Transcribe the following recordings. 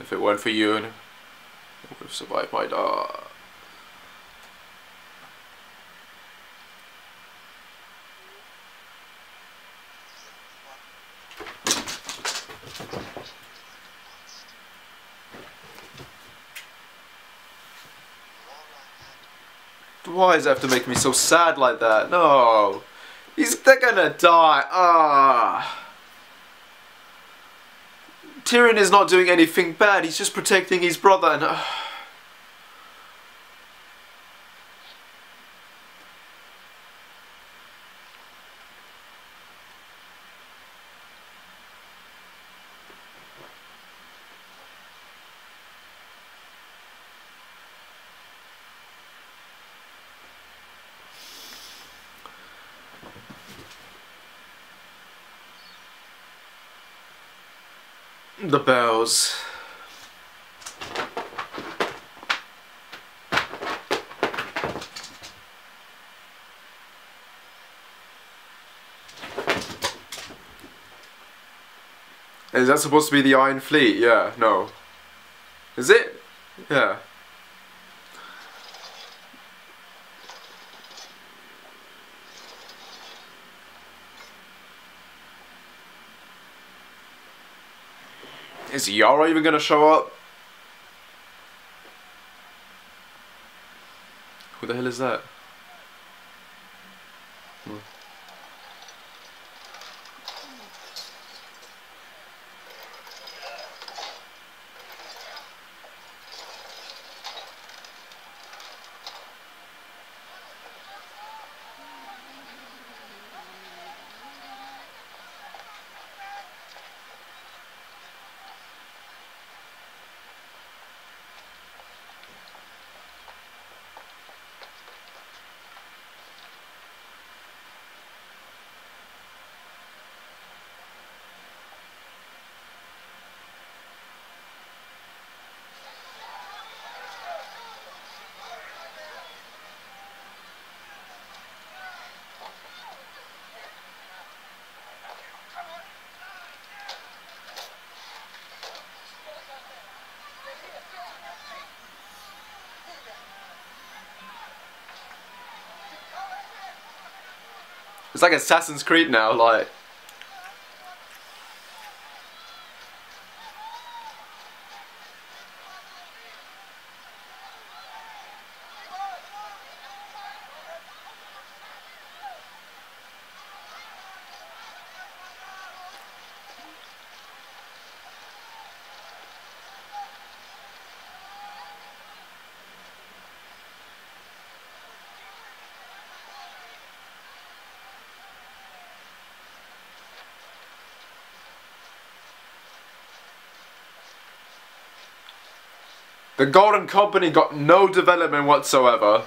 If it weren't for you, I would have survived my dog. Why does it have to make me so sad like that? No! They're gonna die! Ah! Tyrion is not doing anything bad, he's just protecting his brother and... The bells. Is that supposed to be the Iron Fleet? Yeah, no. Is it? Yeah. Is Yara even gonna show up? Who the hell is that? It's like Assassin's Creed now, like... The Golden Company got no development whatsoever.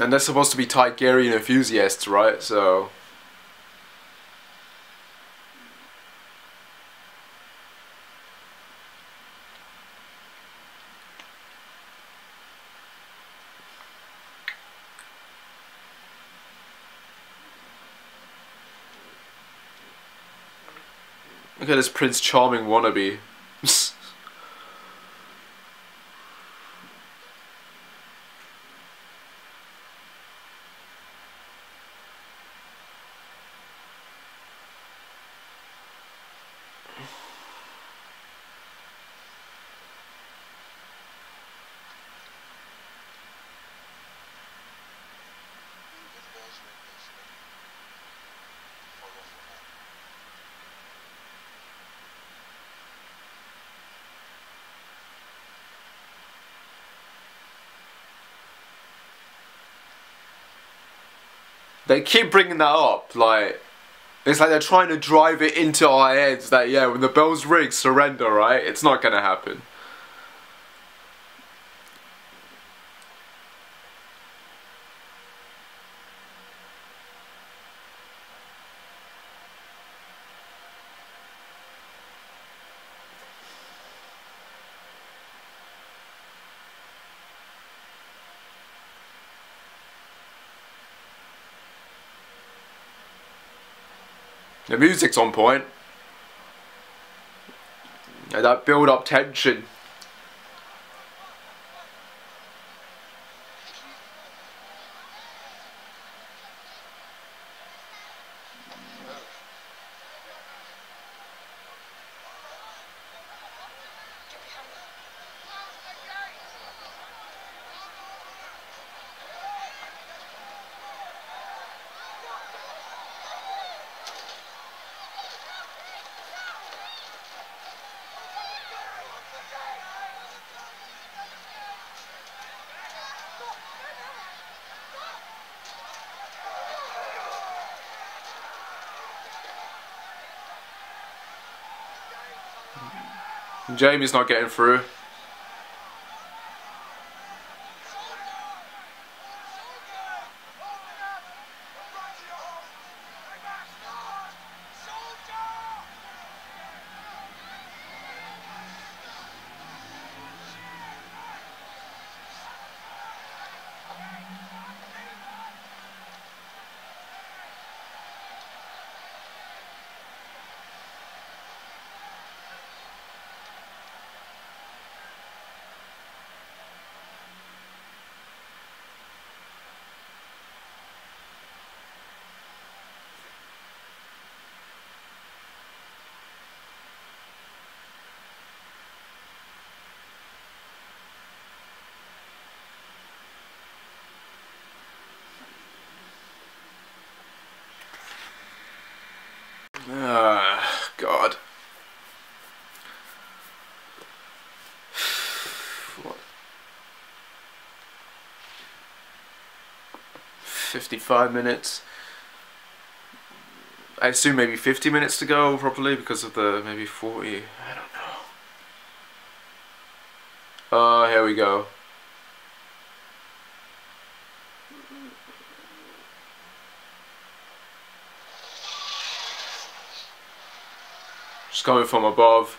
And they're supposed to be Targaryen enthusiasts, right? So... Look at this Prince Charming wannabe. They keep bringing that up, like, it's like they're trying to drive it into our heads that, yeah, when the bells ring, surrender, right? It's not gonna happen. The music's on point. Yeah, that build up tension. Jamie's not getting through. God. What? 55 minutes. I assume maybe 50 minutes to go properly because of the maybe 40. I don't know. Oh, here we go. Just coming from above.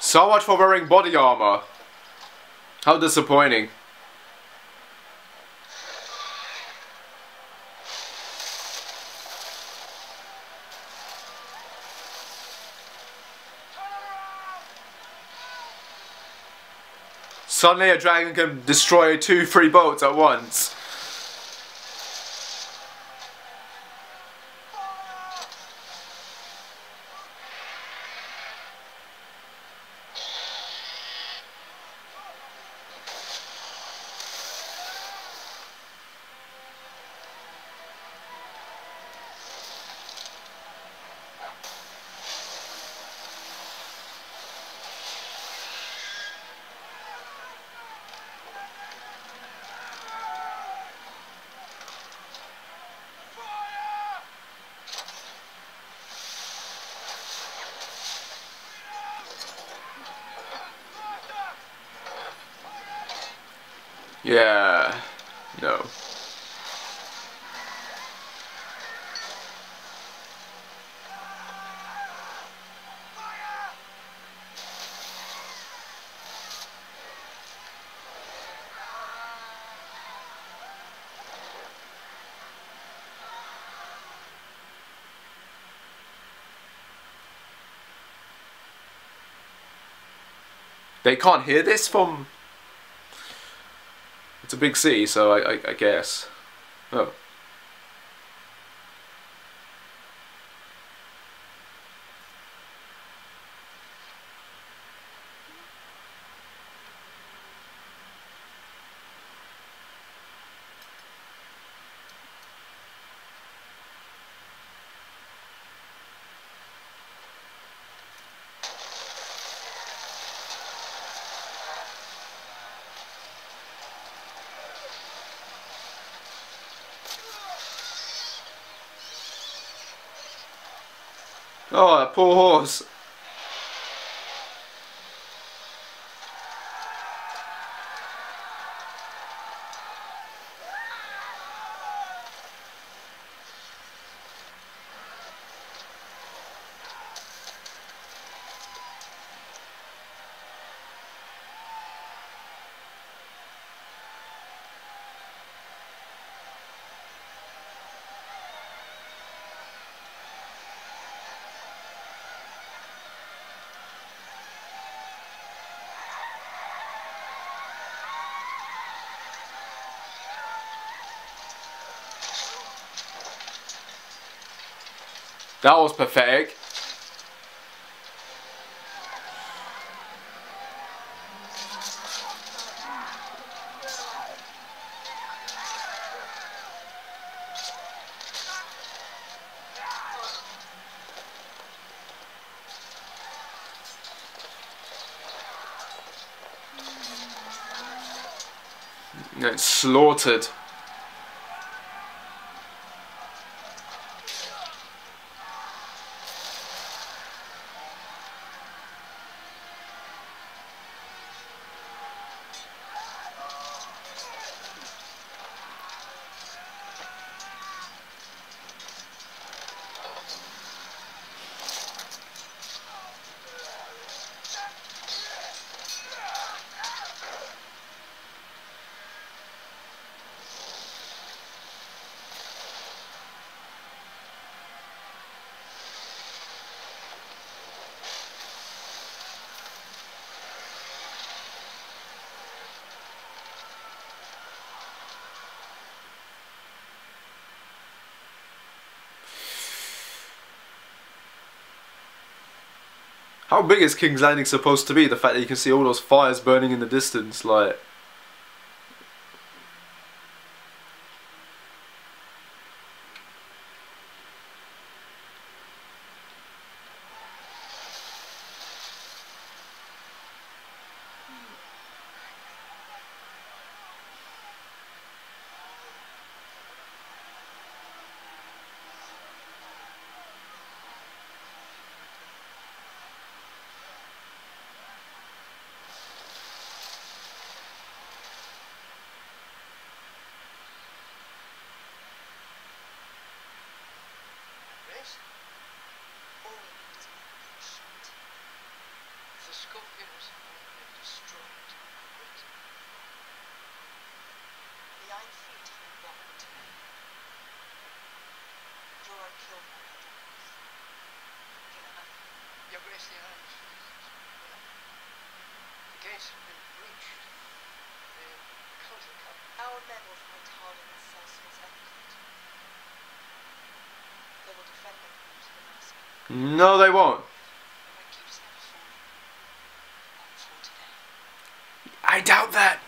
So much for wearing body armor. How disappointing. Suddenly a dragon can destroy 2-3 boats at once. Yeah, no. They can't hear this from... It's a big sea, so I guess. Oh. Oh, that poor horse. That was pathetic. It's slaughtered. How big is King's Landing supposed to be? The fact that you can see all those fires burning in the distance, like... The Scorpions have been destroyed. The Iron Fleet have gathered today. Draw and kill my enemies. Your Grace, the Iron Fleet is well. The gates have been breached. The Golden Company. Our men will fight hard in the Cersei's effort. They will defend their country to the last. No, they won't. I doubt that.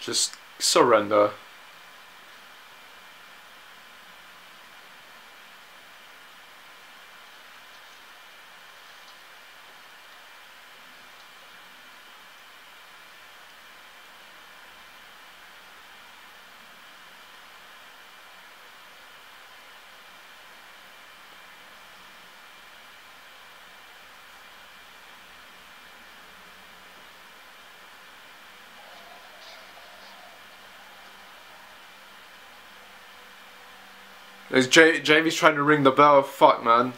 Just surrender. Is Jamie's trying to ring the bell? Fuck, man.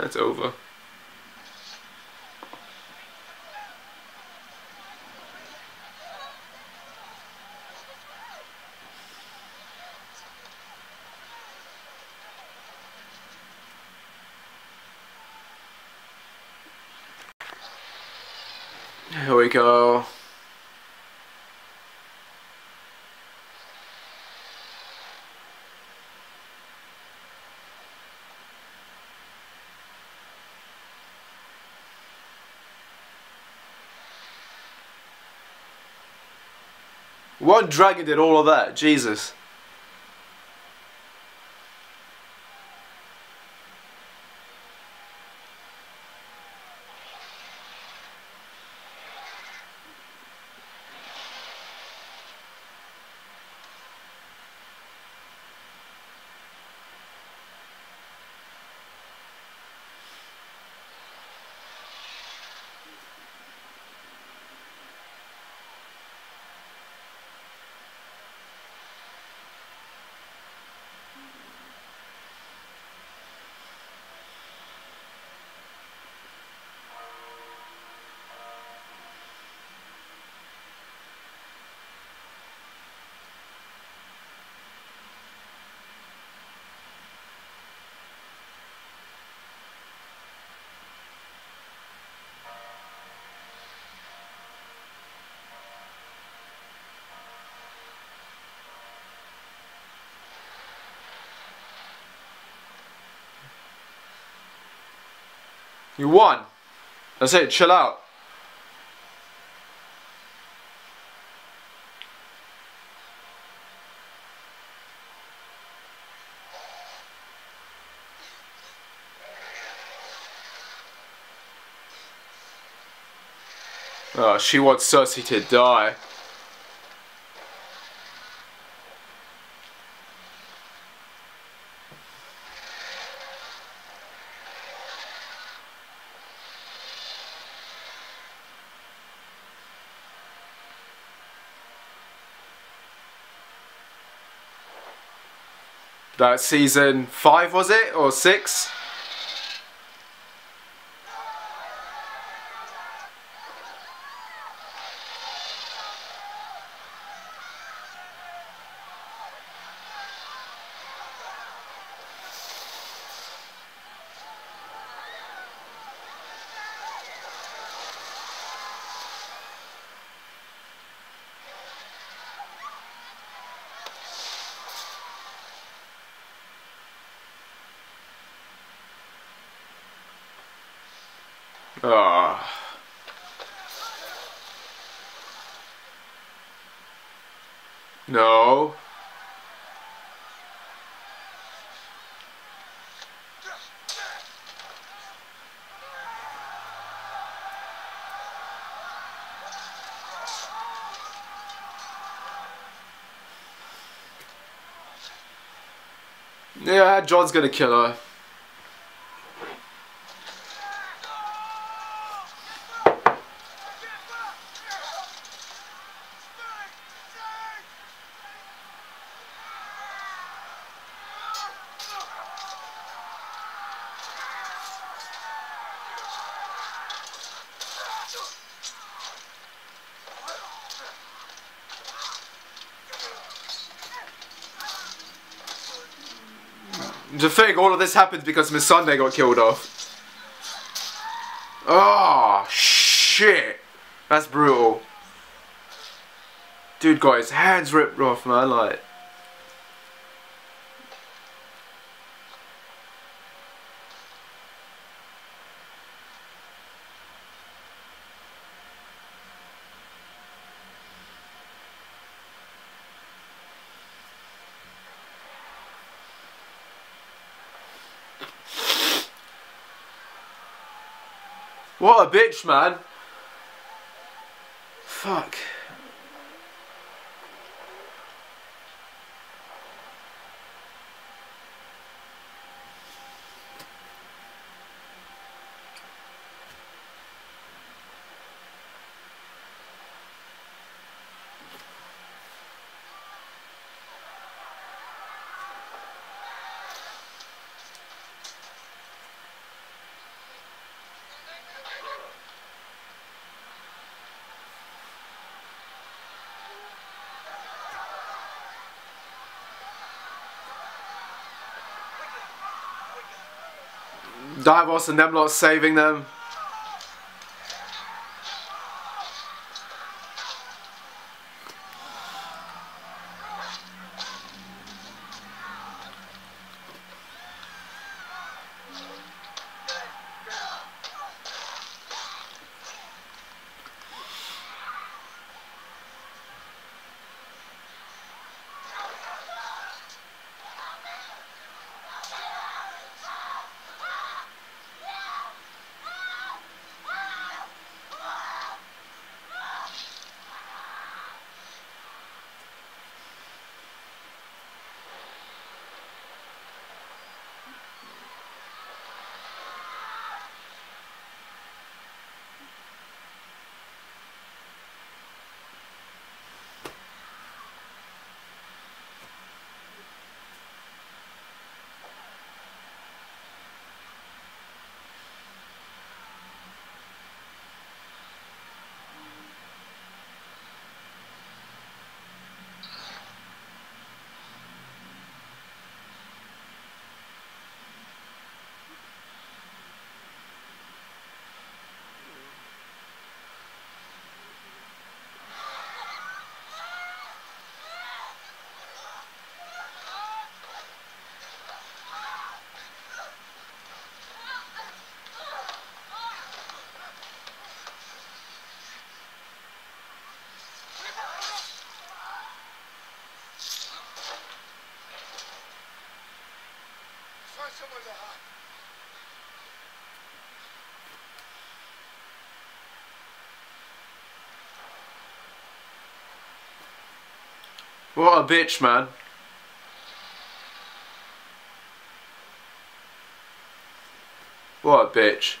That's over. Here we go. One dragon did all of that, Jesus. You won. That's it, chill out. Oh, she wants Cersei to die. That season 5 was it, or 6? Ah. No. Yeah, John's gonna kill her. The thing, all of this happens because Missandei got killed off. Oh, shit. That's brutal. Dude got his hands ripped off, man, like. What a bitch, man. Fuck. Davos and them lot saving them. What a bitch, man. What a bitch.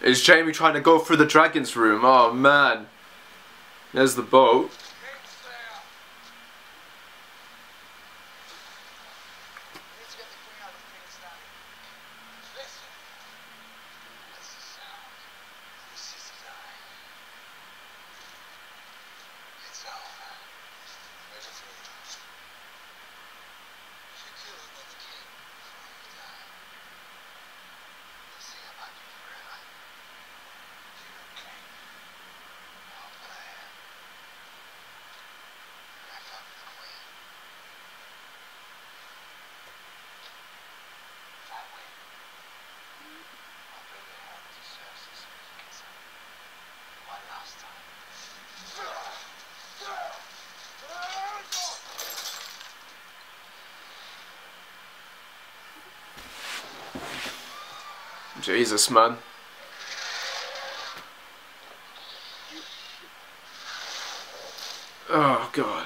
Is Jamie trying to go through the dragon's room? Oh man. There's the boat. Jesus, man. Oh, God.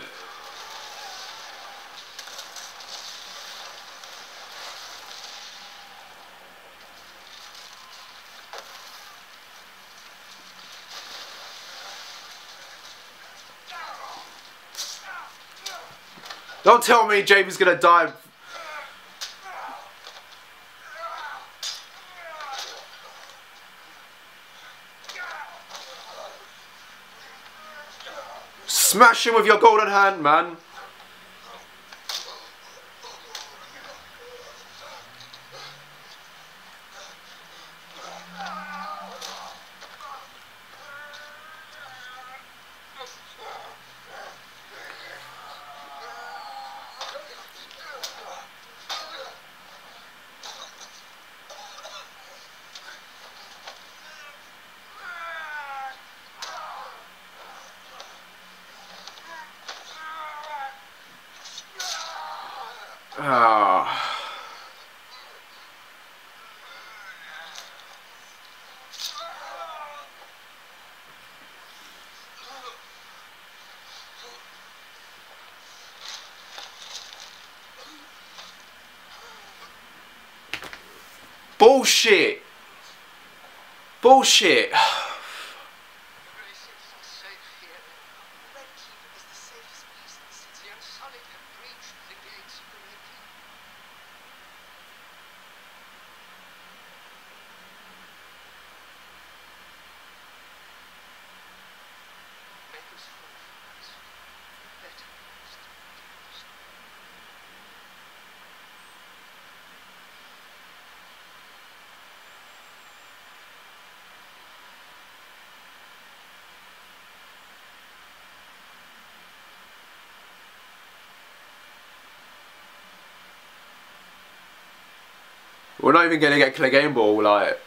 Don't tell me Jamie's gonna die. Smash him with your golden hand, man. Bullshit! Bullshit! We're not even going to get Cleganebowl, like,